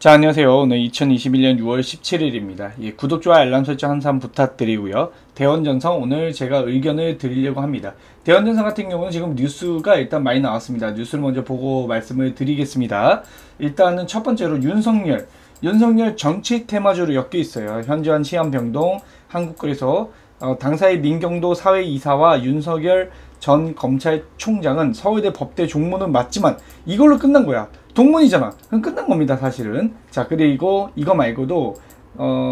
자, 안녕하세요. 오늘 2021년 6월 17일입니다. 예, 구독, 좋아요, 알람 설정 항상 부탁드리고요. 대원전선 오늘 제가 의견을 드리려고 합니다. 대원전선 같은 경우는 지금 뉴스가 일단 많이 나왔습니다. 뉴스를 먼저 보고 말씀을 드리겠습니다. 일단은 첫 번째로 윤석열 정치 테마주로 엮여 있어요. 현저한 시한병동, 한국글에서 당사의 민경도 사회이사와 윤석열 전 검찰총장은 서울대 법대 종문은 맞지만 이걸로 끝난 거야. 동문이잖아. 그럼 끝난 겁니다, 사실은. 자, 그리고 이거 말고도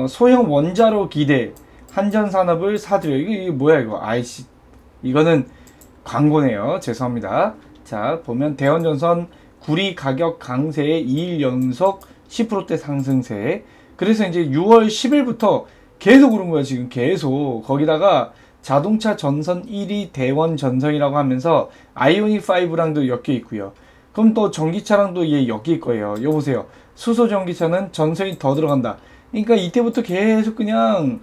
소형 원자로 기대 한전산업을 사들여. 이게 뭐야 이거? 아이씨, 이거는 광고네요. 죄송합니다. 자, 보면 대원전선 구리 가격 강세에 2일 연속 10%대 상승세. 그래서 이제 6월 10일부터 계속 오른 거야, 지금 계속. 거기다가 자동차 전선 1위 대원전선이라고 하면서 아이오닉5랑도 엮여 있고요. 그럼 또 전기차랑도 얘 엮일 거예요. 여보세요. 수소전기차는 전선이 더 들어간다. 그러니까 이때부터 계속 그냥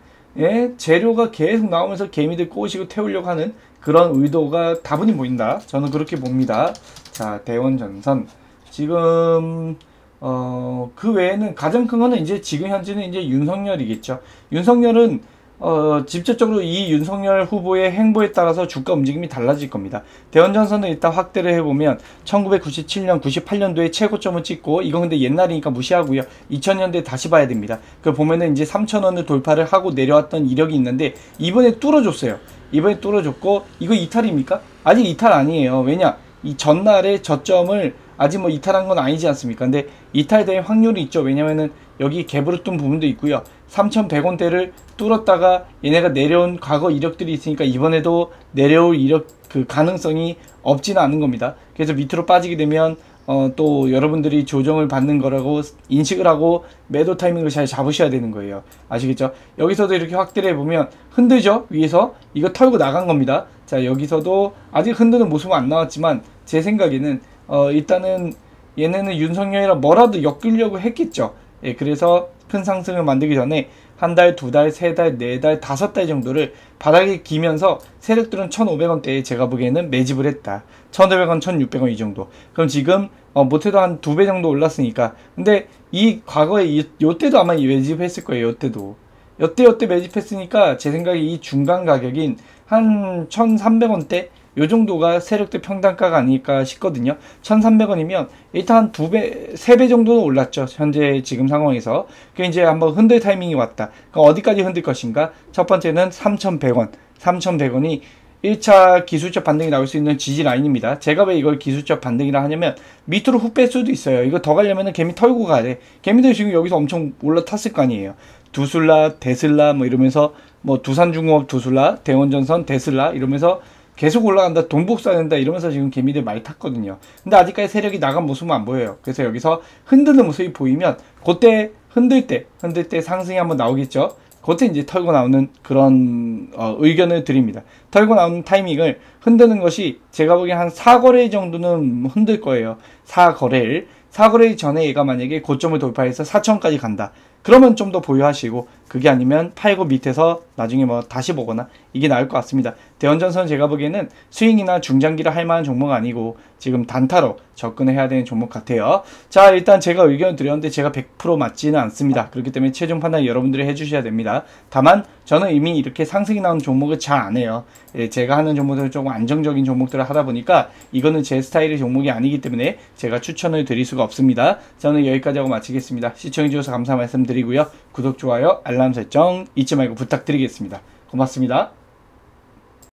재료가 계속 나오면서 개미들 꼬시고 태우려고 하는 그런 의도가 다분히 보인다. 저는 그렇게 봅니다. 자, 대원전선. 지금 그 외에는 가장 큰 거는 이제 지금 현재는 이제 윤석열이겠죠. 윤석열은 직접적으로 이 윤석열 후보의 행보에 따라서 주가 움직임이 달라질 겁니다. 대원전선은 일단 확대를 해보면 1997년, 98년도에 최고점을 찍고, 이건 근데 옛날이니까 무시하고요. 2000년대 다시 봐야 됩니다. 그 보면은 이제 3,000원을 돌파를 하고 내려왔던 이력이 있는데 이번에 뚫어줬어요. 이번에 뚫어줬고, 이거 이탈입니까? 아직 이탈 아니에요. 왜냐? 이 전날에 저점을 아직 뭐 이탈한 건 아니지 않습니까? 근데 이탈될 확률이 있죠. 왜냐면은 여기 갭으로 뜬 부분도 있고요. 3,100원대를 뚫었다가 얘네가 내려온 과거 이력들이 있으니까 이번에도 내려올 이력 그 가능성이 없지는 않은 겁니다. 그래서 밑으로 빠지게 되면 또 여러분들이 조정을 받는 거라고 인식을 하고 매도 타이밍을 잘 잡으셔야 되는 거예요. 아시겠죠? 여기서도 이렇게 확대를 해보면 흔들죠? 위에서 이거 털고 나간 겁니다. 자, 여기서도 아직 흔드는 모습은 안 나왔지만 제 생각에는 일단은 얘네는 윤석열이랑 뭐라도 엮으려고 했겠죠. 예, 그래서 큰 상승을 만들기 전에 한 달, 두 달, 세 달, 네 달, 다섯 달 정도를 바닥에 기면서 세력들은 1,500원대에 제가 보기에는 매집을 했다. 1,500원, 1,600원 이 정도. 그럼 지금 못해도 한 2배 정도 올랐으니까. 근데 이 과거에 요때도 아마 매집했을 거예요. 요때도. 요때 매집했으니까 제 생각에 이 중간 가격인 한 1,300원대 요 정도가 세력들 평단가가 아닐까 싶거든요. 1,300원이면 일단 2배, 3배 정도는 올랐죠. 현재 지금 상황에서. 그 이제 한번 흔들 타이밍이 왔다. 그럼 어디까지 흔들 것인가? 첫 번째는 3,100원. 3,100원이 1차 기술적 반등이 나올 수 있는 지지 라인입니다. 제가 왜 이걸 기술적 반등이라 하냐면 밑으로 훅 뺄 수도 있어요. 이거 더 가려면 개미 털고 가야 돼. 개미들 지금 여기서 엄청 올라탔을 거 아니에요. 두술라, 테슬라 뭐 이러면서 뭐 두산중공업 두술라, 대원전선 테슬라 이러면서 계속 올라간다, 돈 복사된다 이러면서 지금 개미들 많이 탔거든요. 근데 아직까지 세력이 나간 모습은 안 보여요. 그래서 여기서 흔드는 모습이 보이면 그때 흔들 때 상승이 한번 나오겠죠. 그때 이제 털고 나오는 그런 의견을 드립니다. 털고 나오는 타이밍을 흔드는 것이 제가 보기엔 한 4거래일 정도는 흔들 거예요. 4거래일 전에 얘가 만약에 고점을 돌파해서 4,000원까지 간다. 그러면 좀 더 보유하시고, 그게 아니면 팔고 밑에서 나중에 뭐 다시 보거나 이게 나을 것 같습니다. 대원전선 제가 보기에는 스윙이나 중장기를 할 만한 종목 아니고 지금 단타로 접근해야 되는 종목 같아요. 자, 일단 제가 의견을 드렸는데 제가 100% 맞지는 않습니다. 그렇기 때문에 최종 판단 여러분들이 해주셔야 됩니다. 다만 저는 이미 이렇게 상승이 나온 종목을 잘 안 해요. 예, 제가 하는 종목들은 조금 안정적인 종목들을 하다 보니까 이거는 제 스타일의 종목이 아니기 때문에 제가 추천을 드릴 수가 없습니다. 저는 여기까지 하고 마치겠습니다. 시청해주셔서 감사 말씀드립니다. 구독, 좋아요, 알람 설정 잊지 말고 부탁드리겠습니다. 고맙습니다.